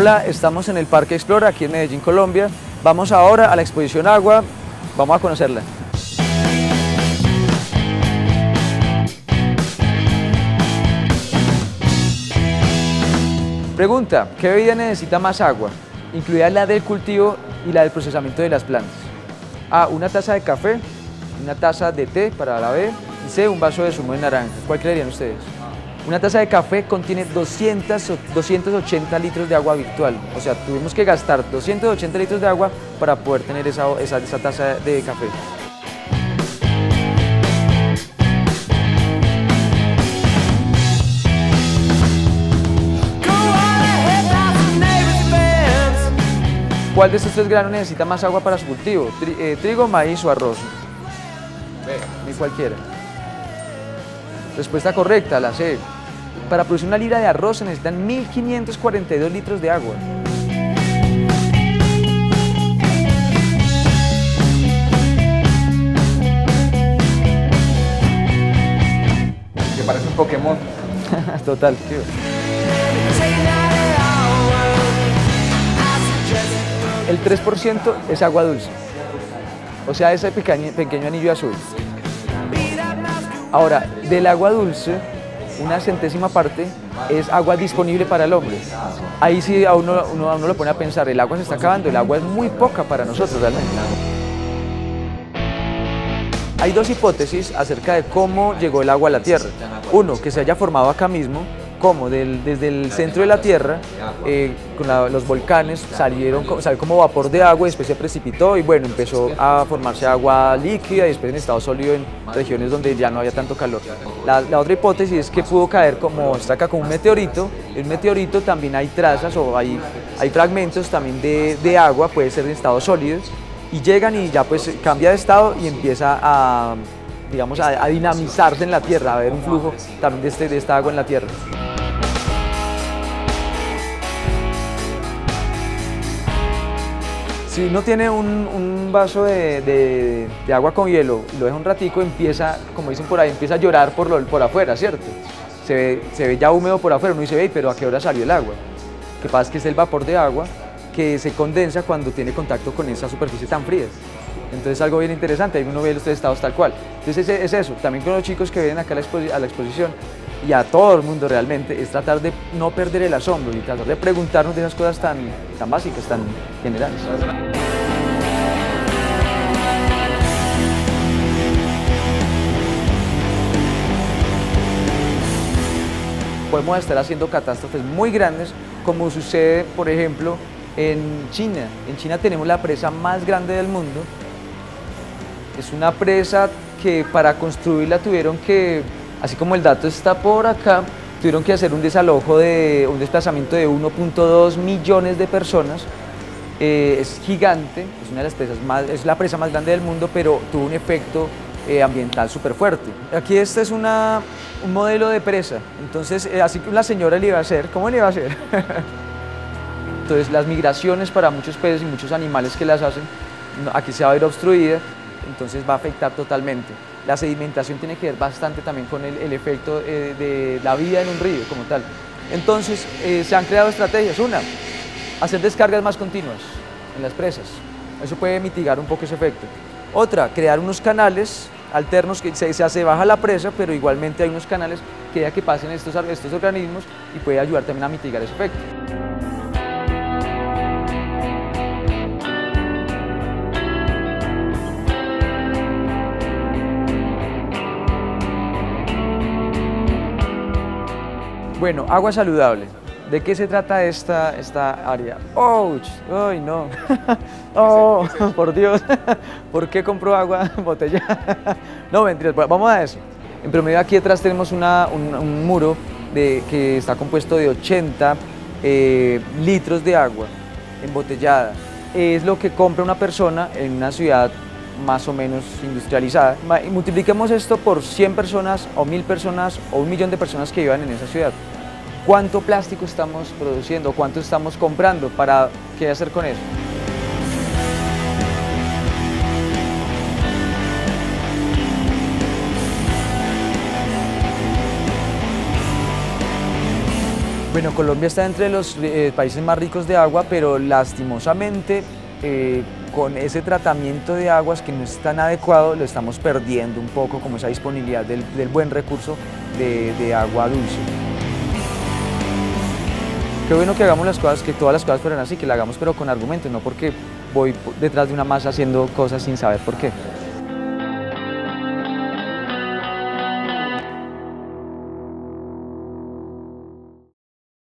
Hola, estamos en el Parque Explora, aquí en Medellín, Colombia. Vamos ahora a la exposición Agua, vamos a conocerla. Pregunta, ¿qué bebida necesita más agua? Incluida la del cultivo y la del procesamiento de las plantas. A, una taza de café, una taza de té para la B, y C, un vaso de zumo de naranja. ¿Cuál creerían ustedes? Una taza de café contiene 280 litros de agua virtual, o sea, tuvimos que gastar 280 litros de agua para poder tener esa taza de café. ¿Cuál de estos tres granos necesita más agua para su cultivo? ¿Trigo, maíz o arroz? Ni cualquiera. Respuesta correcta, la C. Para producir una libra de arroz se necesitan 1.542 litros de agua. Que parece un Pokémon. Total, tío. El 3% es agua dulce. O sea, ese pequeño anillo azul. Ahora, del agua dulce, una 1/100 parte es agua disponible para el hombre. Ahí sí a uno lo pone a pensar, el agua se está acabando, el agua es muy poca para nosotros realmente. Hay dos hipótesis acerca de cómo llegó el agua a la Tierra. Uno, que se haya formado acá mismo, como desde el centro de la Tierra, con los volcanes, salió como vapor de agua y después se precipitó y bueno, empezó a formarse agua líquida y después en estado sólido en regiones donde ya no había tanto calor. La otra hipótesis es que pudo caer como, está acá como un meteorito. En un meteorito también hay trazas o hay fragmentos también de agua, puede ser en estado sólido, y llegan y ya pues cambia de estado y empieza a, digamos, a dinamizarse en la Tierra, a haber un flujo también de esta agua en la Tierra. Si uno tiene un vaso de agua con hielo y lo deja un ratico, empieza, como dicen por ahí, empieza a llorar por afuera, ¿cierto? Se ve ya húmedo por afuera, uno dice, ve, pero ¿a qué hora salió el agua? Lo que pasa es que es el vapor de agua que se condensa cuando tiene contacto con esa superficie tan fría. Entonces algo bien interesante, ahí uno ve los tres estados tal cual. Entonces es eso, también con los chicos que vienen acá a la exposición y a todo el mundo realmente, es tratar de no perder el asombro y tratar de preguntarnos de esas cosas tan básicas, tan generales. Podemos estar haciendo catástrofes muy grandes, como sucede, por ejemplo, en China. En China tenemos la presa más grande del mundo. Es una presa que para construirla tuvieron que, así como el dato está por acá, tuvieron que hacer un desplazamiento de 1.2 millones de personas. Es gigante, es la presa más grande del mundo, pero tuvo un efecto ambiental súper fuerte. Aquí este es un modelo de presa, entonces así que la señora le iba a hacer, ¿cómo le iba a hacer? Entonces las migraciones para muchos peces y muchos animales que las hacen, aquí se va a ver obstruida, entonces va a afectar totalmente. La sedimentación tiene que ver bastante también con el efecto de la vida en un río como tal. Entonces se han creado estrategias. Una, hacer descargas más continuas en las presas. Eso puede mitigar un poco ese efecto. Otra, crear unos canales alternos que se baja la presa, pero igualmente hay unos canales que ya que pasen estos organismos y puede ayudar también a mitigar ese efecto. Bueno, agua saludable. ¿De qué se trata esta área? ¡Ouch! ¡Ay, no! ¡Oh, por Dios! ¿Por qué compro agua en botella? No, mentiras, vamos a eso. En promedio aquí atrás tenemos un muro que está compuesto de 80 litros de agua embotellada. Es lo que compra una persona en una ciudad más o menos industrializada. Multipliquemos esto por 100 personas o 1000 personas o 1 millón de personas que vivan en esa ciudad. ¿Cuánto plástico estamos produciendo? ¿Cuánto estamos comprando? ¿Para qué hacer con eso? Bueno, Colombia está entre los países más ricos de agua, pero lastimosamente con ese tratamiento de aguas que no es tan adecuado, lo estamos perdiendo un poco como esa disponibilidad del buen recurso de agua dulce. Qué bueno que hagamos las cosas, que todas las cosas fueran así, que la hagamos pero con argumentos, no porque voy detrás de una masa haciendo cosas sin saber por qué.